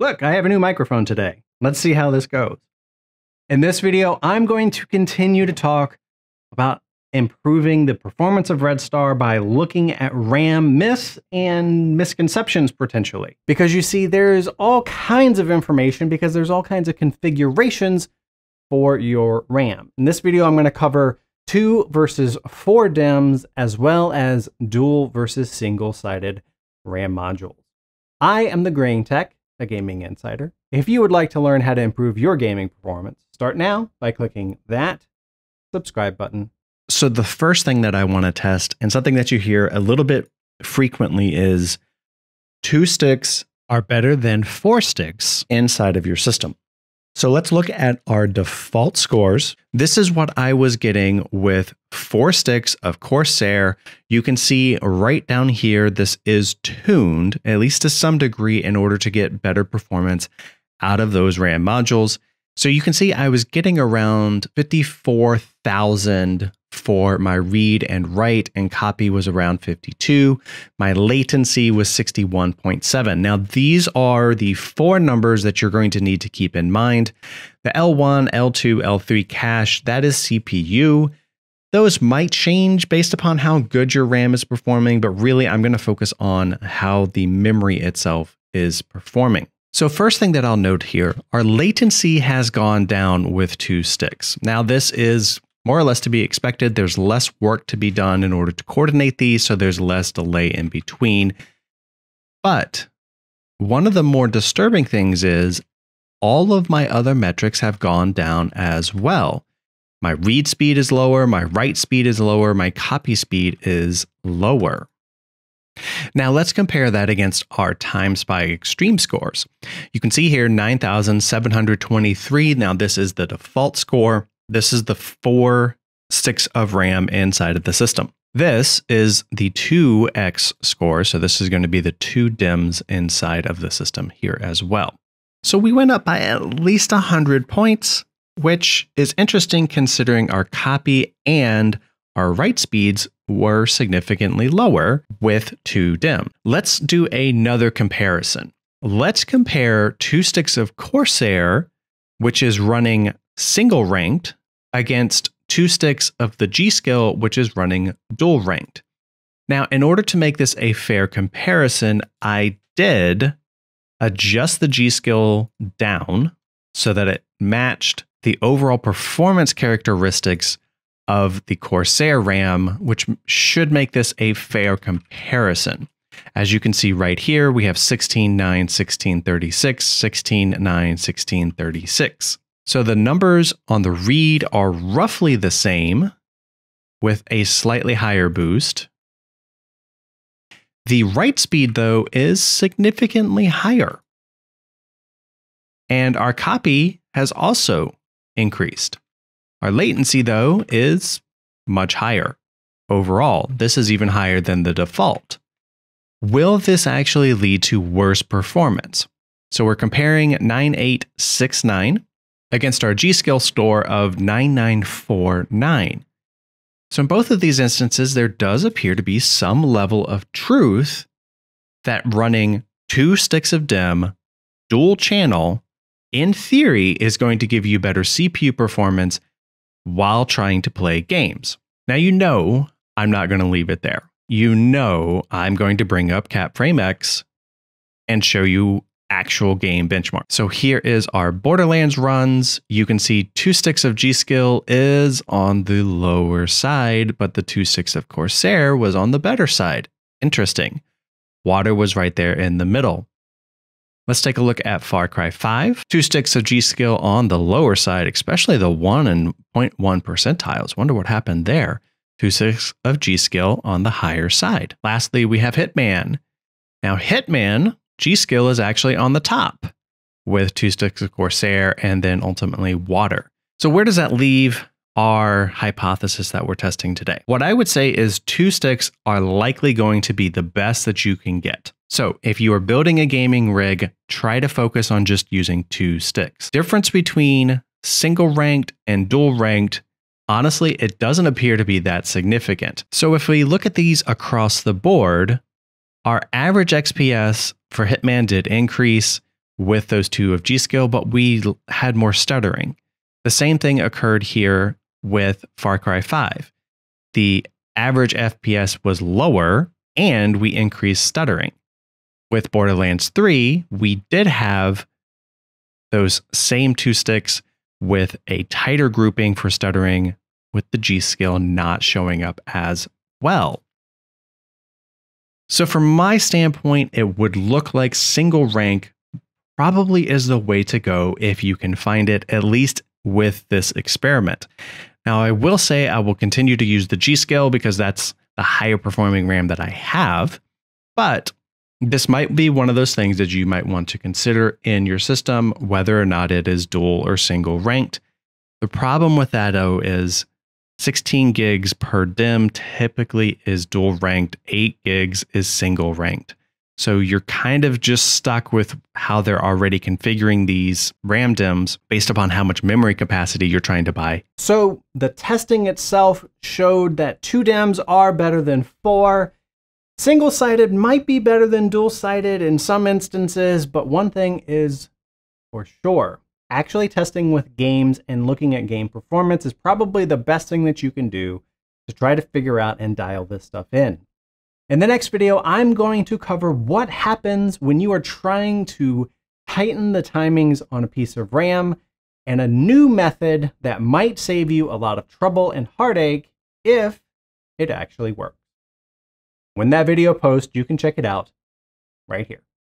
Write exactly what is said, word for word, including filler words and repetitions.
Look, I have a new microphone today. Let's see how this goes. In this video, I'm going to continue to talk about improving the performance of Red Star by looking at RAM myths and misconceptions potentially. Because you see, there's all kinds of information because there's all kinds of configurations for your RAM. In this video, I'm going to cover two versus four DIMMs as well as dual versus single-sided RAM modules. I am TheGrayingTech, a gaming insider. If you would like to learn how to improve your gaming performance, start now by clicking that subscribe button. So the first thing that I want to test, and something that you hear a little bit frequently, is two sticks are better than four sticks inside of your system. So let's look at our default scores. This is what I was getting with four sticks of Corsair. You can see right down here, this is tuned, at least to some degree, in order to get better performance out of those RAM modules. So you can see I was getting around fifty-four thousand for my read and write, and copy was around fifty-two. My latency was sixty-one point seven. Now these are the four numbers that you're going to need to keep in mind. The L one, L two, L three cache, that is C P U. Those might change based upon how good your RAM is performing, but really I'm going to focus on how the memory itself is performing. So first thing that I'll note here, our latency has gone down with two sticks. Now this is more or less to be expected. There's less work to be done in order to coordinate these, so there's less delay in between. But one of the more disturbing things is all of my other metrics have gone down as well. My read speed is lower, my write speed is lower, my copy speed is lower. Now let's compare that against our TimeSpy Extreme scores. You can see here nine thousand seven hundred twenty-three. Now this is the default score. This is the four sticks of RAM inside of the system. This is the two X score. So this is going to be the two DIMMs inside of the system here as well. So we went up by at least one hundred points, which is interesting considering our copy and our write speeds were significantly lower with two DIMM. Let's do another comparison. Let's compare two sticks of Corsair, which is running single ranked, against two sticks of the G.SKILL, which is running dual ranked. Now, in order to make this a fair comparison, I did adjust the G.SKILL down so that it matched the overall performance characteristics of the Corsair RAM, which should make this a fair comparison. As you can see right here, we have sixteen nine, sixteen thirty-six, sixteen nine, sixteen thirty-six. So the numbers on the read are roughly the same with a slightly higher boost. The write speed, though, is significantly higher. And our copy has also increased. Our latency, though, is much higher. Overall, this is even higher than the default. Will this actually lead to worse performance? So we're comparing nine eight six nine. Against our G.SKILL score of nine nine four nine. So in both of these instances, there does appear to be some level of truth that running two sticks of DIMM, dual channel, in theory, is going to give you better C P U performance while trying to play games. Now, you know I'm not going to leave it there. You know I'm going to bring up CapFrameX and show you actual game benchmark. So here is our Borderlands runs. You can see two sticks of G.SKILL is on the lower side, but the two sticks of Corsair was on the better side. Interesting. Water was right there in the middle. Let's take a look at Far Cry five. Two sticks of G.SKILL on the lower side, especially the one and zero point one percentiles. Wonder what happened there. Two sticks of G.SKILL on the higher side. Lastly, we have Hitman. Now Hitman, G.SKILL is actually on the top with two sticks of Corsair and then ultimately water. So where does that leave our hypothesis that we're testing today? What I would say is two sticks are likely going to be the best that you can get. So if you are building a gaming rig, try to focus on just using two sticks. Difference between single ranked and dual ranked, honestly, it doesn't appear to be that significant. So if we look at these across the board, our average X P S for Hitman did increase. with those two of G.SKILL, but we had more stuttering. The same thing occurred here with Far Cry five. The average F P S was lower and we increased stuttering. With Borderlands three, we did have those same two sticks with a tighter grouping for stuttering, with the G.SKILL not showing up as well. So from my standpoint, it would look like single rank probably is the way to go if you can find it, at least with this experiment. Now, I will say I will continue to use the G.SKILL because that's the higher performing RAM that I have, but this might be one of those things that you might want to consider in your system, whether or not it is dual or single ranked. The problem with that, though, is sixteen gigs per DIMM typically is dual ranked, eight gigs is single ranked. So you're kind of just stuck with how they're already configuring these RAM DIMMs based upon how much memory capacity you're trying to buy. So the testing itself showed that two DIMMs are better than four. Single-sided might be better than dual-sided in some instances, but one thing is for sure. Actually testing with games and looking at game performance is probably the best thing that you can do to try to figure out and dial this stuff in. In the next video, I'm going to cover what happens when you are trying to tighten the timings on a piece of RAM, and a new method that might save you a lot of trouble and heartache if it actually works. When that video posts, you can check it out right here.